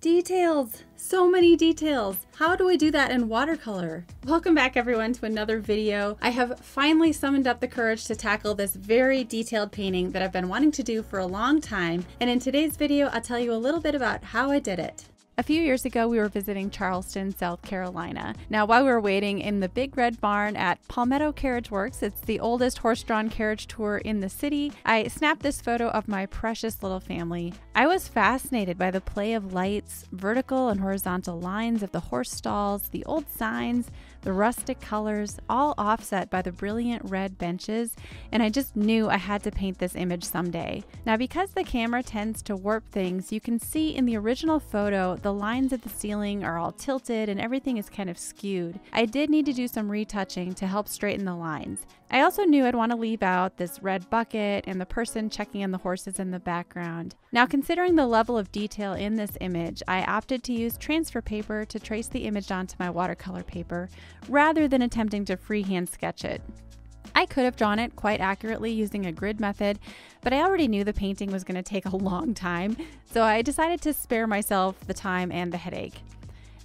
Details! So many details! How do I do that in watercolor? Welcome back everyone to another video. I have finally summoned up the courage to tackle this very detailed painting that I've been wanting to do for a long time, and in today's video I'll tell you a little bit about how I did it. A few years ago, we were visiting Charleston, South Carolina. Now, while we were waiting in the Big Red Barn at Palmetto Carriage Works, it's the oldest horse-drawn carriage tour in the city, I snapped this photo of my precious little family. I was fascinated by the play of lights, vertical and horizontal lines of the horse stalls, the old signs, the rustic colors, all offset by the brilliant red benches, and I just knew I had to paint this image someday. Now, because the camera tends to warp things, you can see in the original photo, the lines at the ceiling are all tilted and everything is kind of skewed. I did need to do some retouching to help straighten the lines. I also knew I'd want to leave out this red bucket and the person checking on the horses in the background. Now, considering the level of detail in this image, I opted to use transfer paper to trace the image onto my watercolor paper rather than attempting to freehand sketch it. I could have drawn it quite accurately using a grid method, but I already knew the painting was going to take a long time, so I decided to spare myself the time and the headache.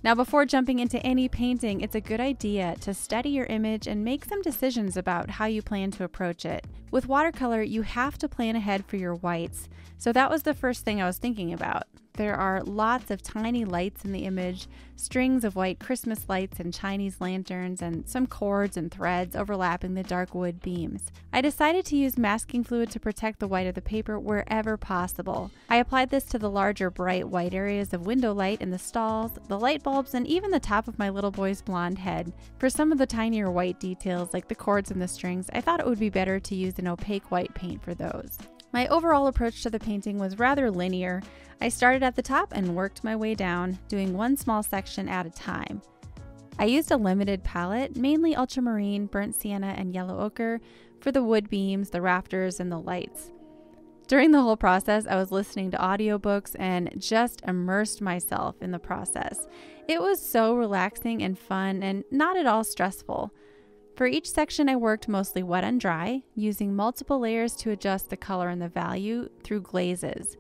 Now, before jumping into any painting, it's a good idea to study your image and make some decisions about how you plan to approach it. With watercolor, you have to plan ahead for your whites, so that was the first thing I was thinking about. There are lots of tiny lights in the image, strings of white Christmas lights and Chinese lanterns, and some cords and threads overlapping the dark wood beams. I decided to use masking fluid to protect the white of the paper wherever possible. I applied this to the larger bright white areas of window light in the stalls, the light bulbs, and even the top of my little boy's blonde head. For some of the tinier white details, like the cords and the strings, I thought it would be better to use an opaque white paint for those. My overall approach to the painting was rather linear. I started at the top and worked my way down, doing one small section at a time. I used a limited palette, mainly ultramarine, burnt sienna, and yellow ochre, for the wood beams, the rafters, and the lights. During the whole process, I was listening to audiobooks and just immersed myself in the process. It was so relaxing and fun and not at all stressful. For each section, I worked mostly wet and dry, using multiple layers to adjust the color and the value through glazes.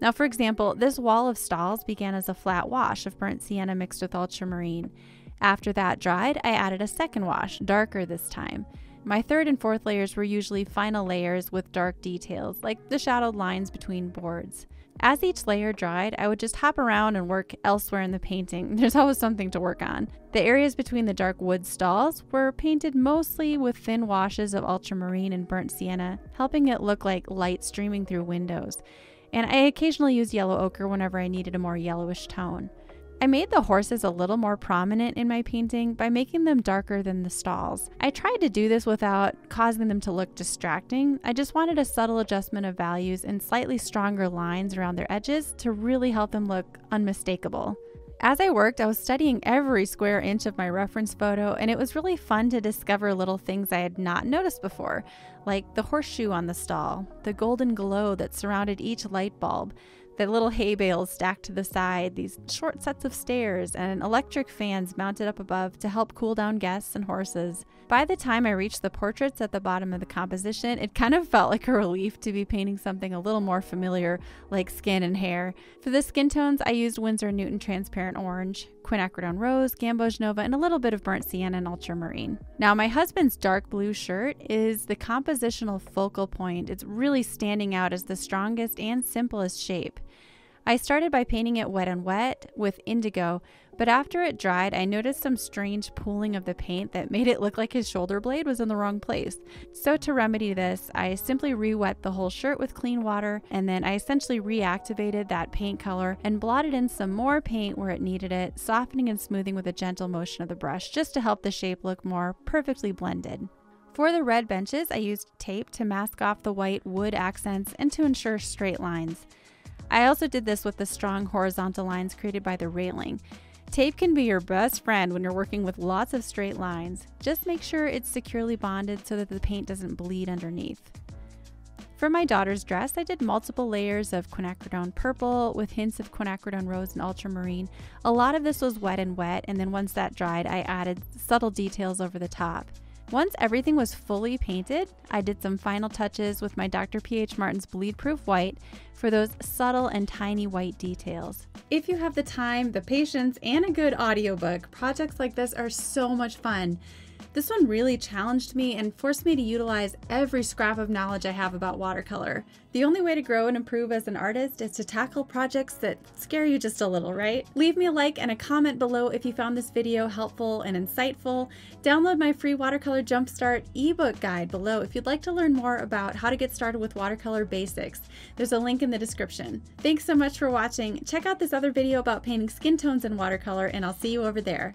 Now, for example, this wall of stalls began as a flat wash of burnt sienna mixed with ultramarine. After that dried, I added a second wash, darker this time. My third and fourth layers were usually final layers with dark details, like the shadowed lines between boards. As each layer dried, I would just hop around and work elsewhere in the painting. There's always something to work on. The areas between the dark wood stalls were painted mostly with thin washes of ultramarine and burnt sienna, helping it look like light streaming through windows. And I occasionally used yellow ochre whenever I needed a more yellowish tone. I made the horses a little more prominent in my painting by making them darker than the stalls. I tried to do this without causing them to look distracting. I just wanted a subtle adjustment of values and slightly stronger lines around their edges to really help them look unmistakable. As I worked, I was studying every square inch of my reference photo, and it was really fun to discover little things I had not noticed before, like the horseshoe on the stall, the golden glow that surrounded each light bulb, the little hay bales stacked to the side, these short sets of stairs, and electric fans mounted up above to help cool down guests and horses. By the time I reached the portraits at the bottom of the composition, it kind of felt like a relief to be painting something a little more familiar, like skin and hair. For the skin tones, I used Winsor & Newton Transparent Orange, Quinacridone Rose, Gamboge Nova, and a little bit of burnt sienna and ultramarine. Now, my husband's dark blue shirt is the compositional focal point. It's really standing out as the strongest and simplest shape. I started by painting it wet and wet with indigo, but after it dried, I noticed some strange pooling of the paint that made it look like his shoulder blade was in the wrong place. So to remedy this, I simply re-wet the whole shirt with clean water, and then I essentially reactivated that paint color and blotted in some more paint where it needed it, softening and smoothing with a gentle motion of the brush just to help the shape look more perfectly blended. For the red benches, I used tape to mask off the white wood accents and to ensure straight lines. I also did this with the strong horizontal lines created by the railing. Tape can be your best friend when you're working with lots of straight lines. Just make sure it's securely bonded so that the paint doesn't bleed underneath. For my daughter's dress, I did multiple layers of quinacridone purple with hints of quinacridone rose and ultramarine. A lot of this was wet and wet, and then once that dried, I added subtle details over the top. Once everything was fully painted, I did some final touches with my Dr. Ph. Martin's Bleedproof White for those subtle and tiny white details. If you have the time, the patience, and a good audiobook, projects like this are so much fun. This one really challenged me and forced me to utilize every scrap of knowledge I have about watercolor. The only way to grow and improve as an artist is to tackle projects that scare you just a little, right? Leave me a like and a comment below if you found this video helpful and insightful. Download my free Watercolor Jumpstart ebook guide below if you'd like to learn more about how to get started with watercolor basics. There's a link in the description. Thanks so much for watching. Check out this other video about painting skin tones in watercolor, and I'll see you over there.